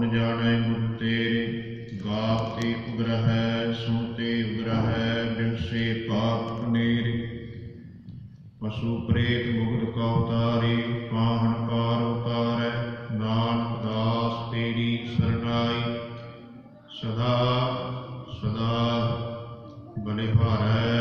गुण जाने गुण तेरे। गाते उग्रह सुनते उग्रह बिन से पाप नेरे। पशु प्रेत मुगध का उतारे पाहन पार उतारे। नानक दास तेरी शरणाई सदा सदा बलिहारै।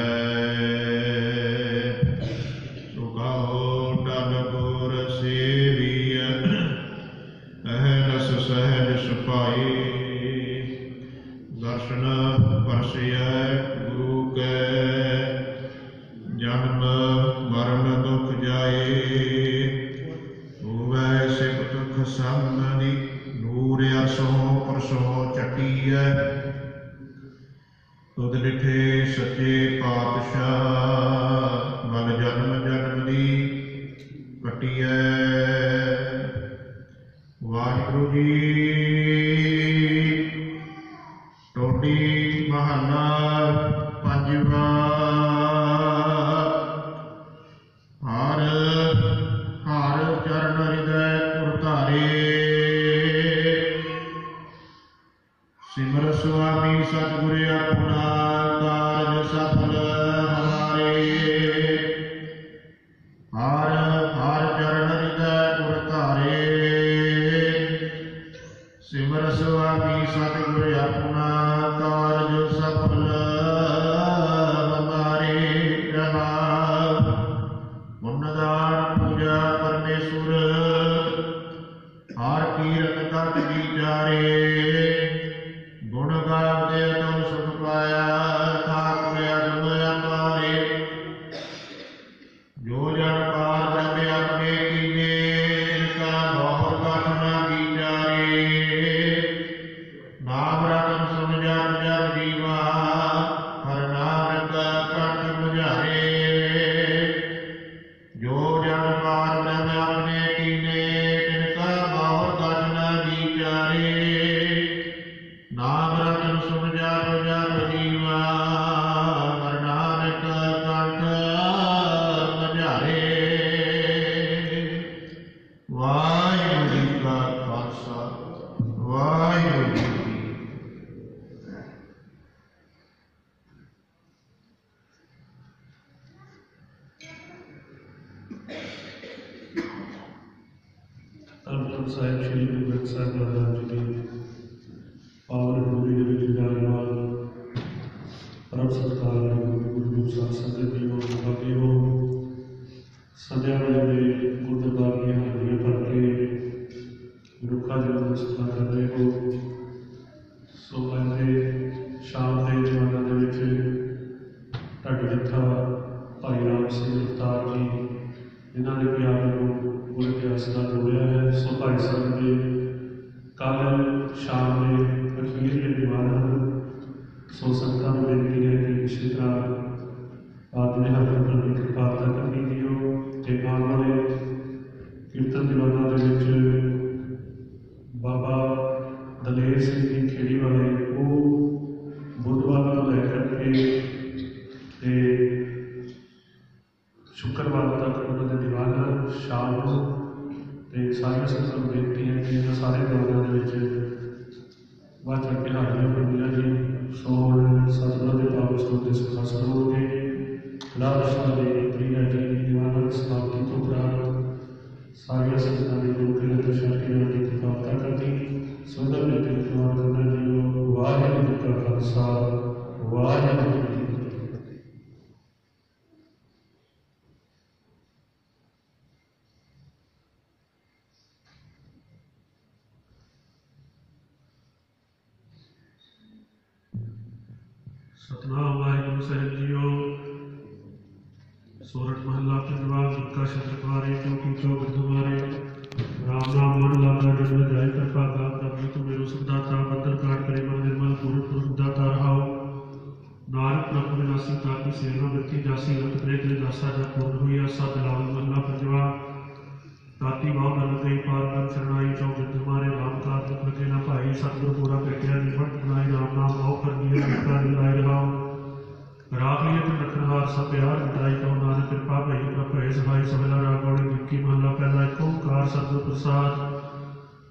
दर्शन परसय गुरु कै जन्म मरण दुख जाए। होवै सिख दुख सामनी नूर असो परसो चटिय। तुद लिखे सचे पातशाह मल जन्म जन्म दी कटिय। वाहिगुरु जी टोडी बहाना पंजवा। हर हर चरण हृदय उरतारे। सिमर स्वामी सतगुरे अपना कार्य सफल हमारे। हर हर चरण हृदय उरतारे। सिमर स्वामी सतगुरे अपना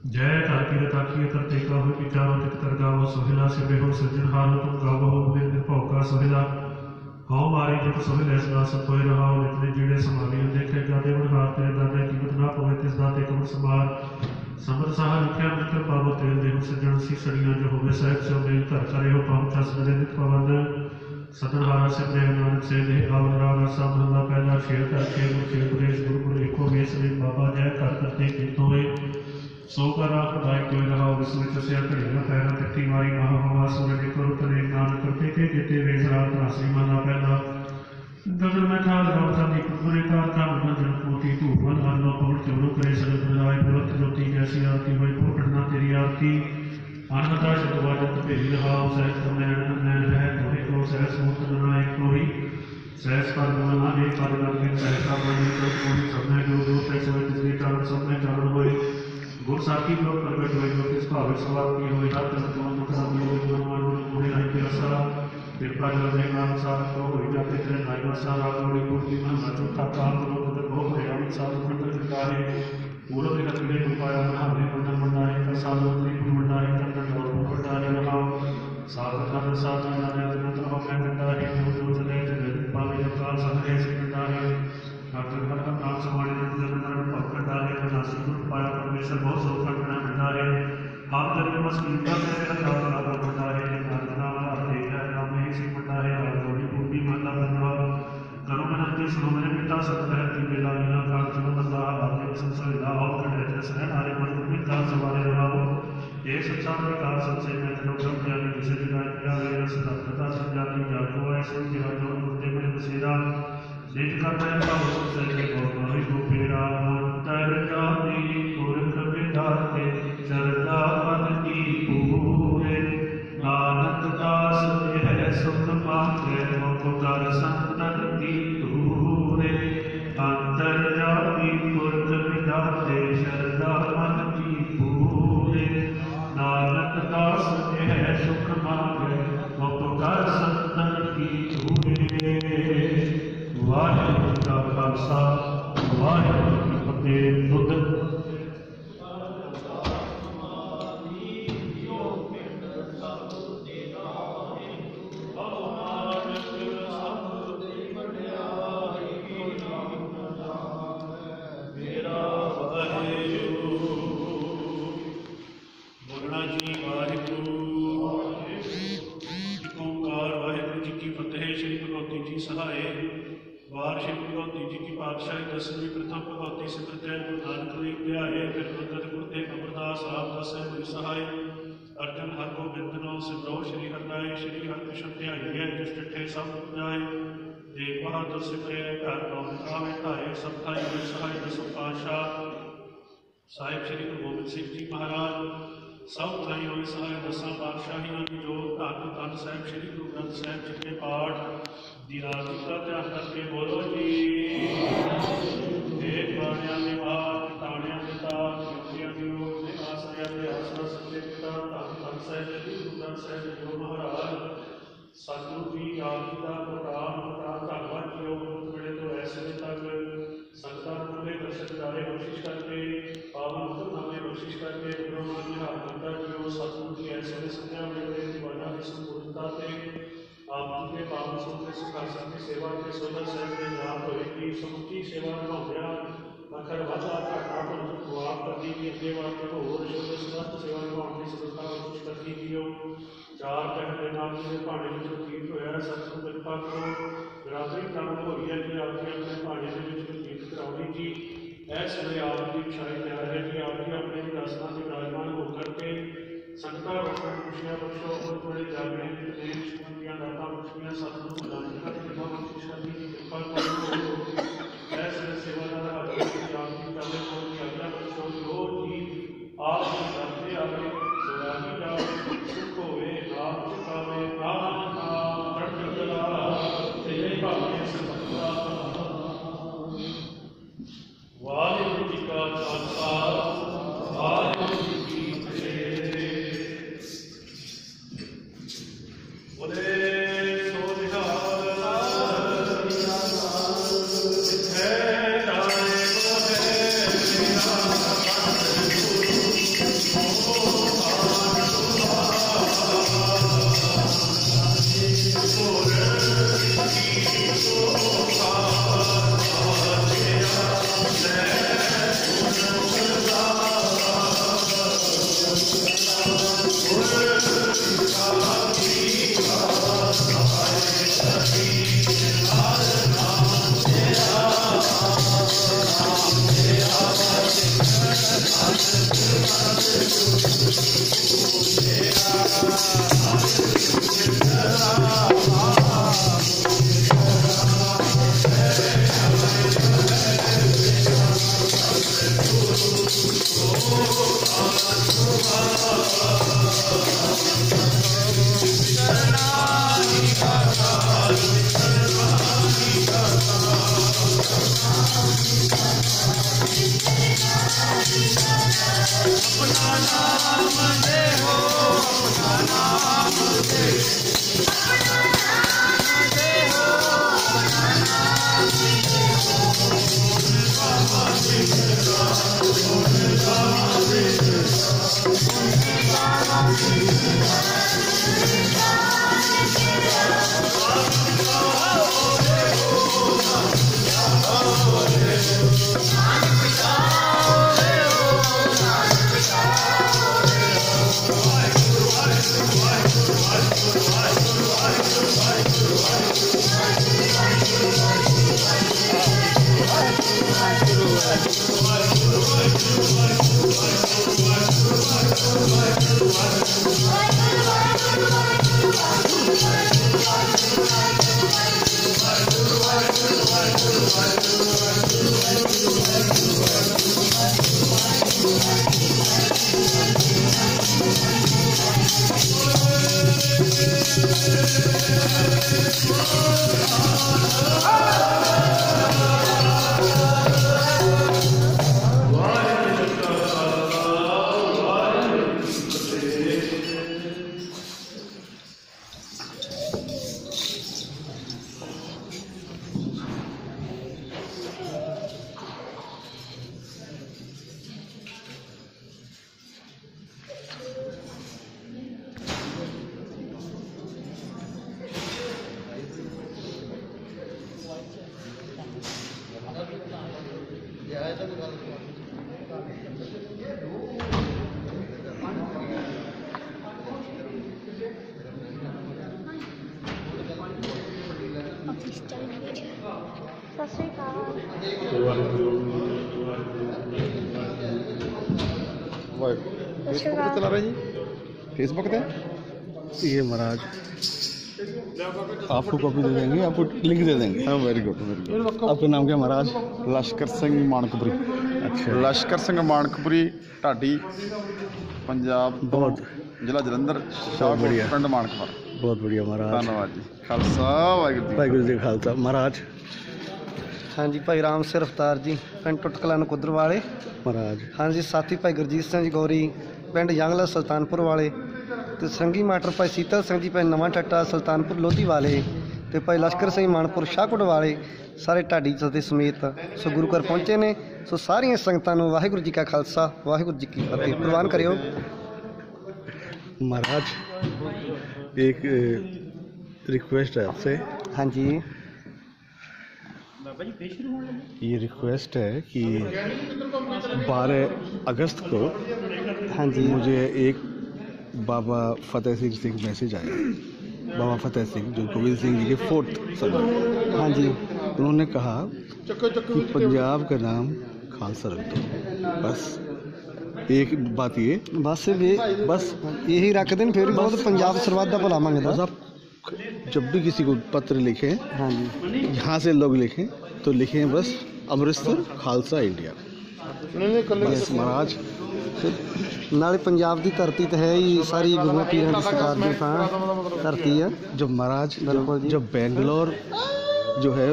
जय ताकी ताकी करते काहू की गावो तितर गावो सोहिला सिबे हो सजन हाल तुम गावो हो भे भौका सोहिला हाउ मारी जित सोहिल ऐसा सब कोई रहा इतने जीड़े समाली देखे गाते मन हार तेरे दादा की बदना पवे तिस दाते कम समार समर साहा लिखया मित्र पावो तेल देहु सजन सी सड़ियां जो होवे साहिब से मेल कर करे हो पाव तस नरेंद्र पवन सतन हारा से प्रेम नानक से देह आवर राणा साहब हल्ला पहला शेर करके मुख्य प्रदेश गुरुकुल एको वेश में बाबा जय कर करते कीतो है सो कर आप दाय कोई रहा विस्मृत से अकड़े न पैरा तकती मारी ना हवा सूरज करो तने नाम करते के जिते वेश रात राशि माना पहला गगन में था राम था दीप पूरे का था भजन कोटि तू वन अन्न पवन के लोक रे सर बुलाए भरत ज्योति जैसी आरती हुई को पढ़ना तेरी आरती आनंदा शतवाजन पे रहा सहस नयन नयन है तोहे को सहस मुक्त नायक कोई सहस पर मना एक पर लगे सहसा बने तो कोई सबने जो जो पैसे जितने कारण सबने कारण हुए गुरु साथी लोग प्रकट हुए जो किस भाव सवार की हुई हर तत्वों को सामने हुए भगवान को पूरे नहीं के सारा कृपा जल में नाम साथ को हुई जाते थे नायक सारा बड़ी पूर्ति मन मजबूत का काम को बदल हो गया हम साथ में करता है पूरा दिन अपने उपाय हमें बंधन बनना है साथ में बनना है तन और बढ़ता है रहा साथ का साथ में निरंतर हो मैं करता है जो चले जगत पावे जो काल साथ है करता है आत्मकथा का नाम समाज निरंतर पकड़ता है नासिक पाया परमेश्वर बहुत सौखट में मिलता है आप जब मस्किनता से अल्लाह ताला मिलता है प्रार्थना वाला देखा नाम ही से मिलता है और थोड़ी पूरी माता बनवा करो मन के सुनो मेरे पिता सत्य की बेला बिना का जो बता आपने संसार ला और कर रहते सर हमारे मन में का सवाल रहा हो ये सच्चा का सबसे महत्व लोग जाने किसी दिखाई दिया है सत्ता संजाति जाको है सिंह जी राजा मुद्दे में बसेरा देख कर मैं पाऊँ सबसे गौरवी गुपेरा मंतर जाती पुरख बिठाते चरदा मन की पूरे आनंद दास है सुख पाते मुख कर संतन की पूरे अंतर जाती पुरख बिठाते चरदा मन की पूरे आनंद दास है सुख पाते मुख कर संतन की पूरे वाहे का खालसा वाहे की फतेह दुध साहिब श्री गुरु गोबिंद सिंह जी महाराज सब थाई हुए साहिब दसा पातशाहियों की जो धन धन साहिब श्री गुरु ग्रंथ साहिब जी के पाठ दी रात का ध्यान करके बोलो जी एक बाणिया के बाद ताणिया के ताप शक्तियां के योग ने आश्रया के आसरा संकेता धन धन साहिब श्री गुरु ग्रंथ साहिब जी जो महाराज सतगुरु की आदिता को राम प्रताप भगवान के योग बड़े तो ऐसे तक संतान पूरे दर्शन कराने कोशिश करके पावन करने कोशिश करके ब्रह्मा जी हाथता की वो सतगुरु की ऐसे संज्ञा में बड़े दीवाना की संपूर्णता से आपके पावन सुख के सुखासन की सेवा के सोलह सैन में लाभ होगी समुची सेवा का अभियान मखर भाषा का ठाकुर को आप करने की सेवा को और समस्त सेवा को अपनी सफलता कोशिश करती थी चार पहले नाम से भाड़े में जो कीर्त होया सतगुरु कृपा करो रात्रि काम हो गया कि आपके अपने भाड़े में रावणी जी ऐसे में आपकी इच्छाएं तैयार है कि आपकी अपने दास्तान से विराजमान होकर के संता रखकर खुशियाँ बख्शो और थोड़े जागरण प्रेम शुभियाँ दाता खुशियाँ साधु बुलाने का कृपा बख्शिश करने की कृपा करो ऐसे सेवादार आपकी आपकी पहले को यात्रा बख्शो जो जी आपके सामने आवे सुरानी जावे सुख होवे आप चुकावे नाम नाम रंग जला तेरे पापे समता वाहिगुरु जी का खालसा वाहिगुरु जी की फतेह। बोले सोनिहाल है तारे। फेसबुक पे ये महाराज आपको कॉपी दे देंगे, आपको लिंक दे देंगे। हाँ वेरी गुड वेरी गुड। आपका नाम क्या महाराज? लश्कर सिंह माणकपुरी। अच्छा, लश्कर सिंह माणकपुरी, ढाडी, पंजाब, बहुत जिला जलंधर, शाह बढ़िया, पिंड माणकपुर। बहुत बढ़िया महाराज, धन्यवाद जी। खालसा वाहिगुरु जी खालसा। महाराज हाँ जी, भाई राम सिंह रफ्तार जी, पिंड टुटकला नकुदर वाले। महाराज हाँ जी, साथी भाई गुरजीत सिंह जी गौरी, पिंड यांगला सुल्तानपुर वाले। तो संघी मास्टर भाई सीतल सिंह जी, पिंड नवा टट्टा सुल्तानपुर लोधी वाले। तो भाई लश्कर सिंह मानपुर शाहकोट वाले सारे ढाडी जथे समेत सो गुरु घर पहुँचे ने। सो सारिया संगतां नूं वाहिगुरू जी का खालसा वाहिगुरू जी की फतेह प्रवान करियो। महाराज एक रिक्वेस्ट है आपसे। हाँ जी, ये रिक्वेस्ट है कि 12 अगस्त को हाँ जी मुझे एक बाबा फतेह सिंह से एक मैसेज आया। बाबा फतेह सिंह जो गोविंद सिंह जी के 4th सन हाँ जी, उन्होंने कहा कि पंजाब का नाम खालसा रख दो। बस एक बात ये, बस यही रख दें, फिर बहुत पंजाब सरबत का भला मांगे। बस आप जब भी किसी को पत्र लिखें हाँ जी, यहाँ से लोग लिखें तो लिखें बस अमृतसर खालसा इंडिया। बस महाराज नाले पंजाब की धरती तो है ही, सारी गुरुओं पीरों की सरकार की थां धरती है। जो महाराज जब बेंगलोर जो है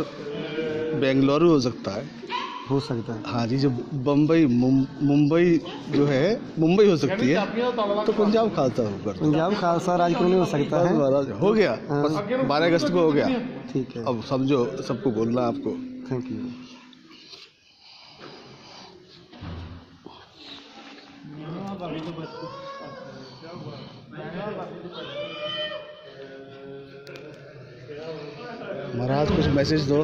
बेंगलुरु हो सकता है हाँ जी, जब बम्बई मुंबई जो है मुंबई हो सकती है, तो पंजाब खालसा होगा, पंजाब खालसा राज क्यों नहीं हो सकता है? महाराज हो गया, 12 अगस्त को हो गया। ठीक है, अब समझो सबको बोलना आपको। Thank you. महाराज कुछ मैसेज दो।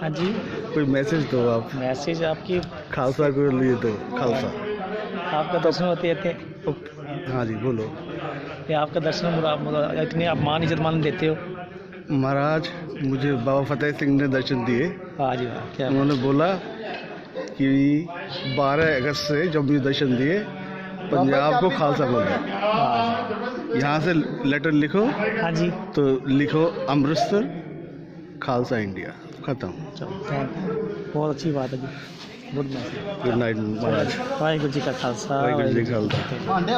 हाँ जी, कोई मैसेज दो आप। मैसेज आपकी खालसा को लिए दो, खालसा आपका दर्शन होते थे। हाँ जी बोलो, ये आपका दर्शन इतने आप मान इज्जत देते हो। महाराज मुझे बाबा फतेह सिंह ने दर्शन दिए। हाँ जी, क्या उन्होंने बोला कि 12 अगस्त से जब भी दर्शन दिए पंजाब को खालसा बोलो, यहाँ से लेटर लिखो। हाँ जी, तो लिखो अमृतसर खालसा इंडिया, खत्म। बहुत अच्छी बात है जी। गुड नाइट महाराज। वाहेगुरु जी का खालसा, वाहेगुरु जी की खालसा।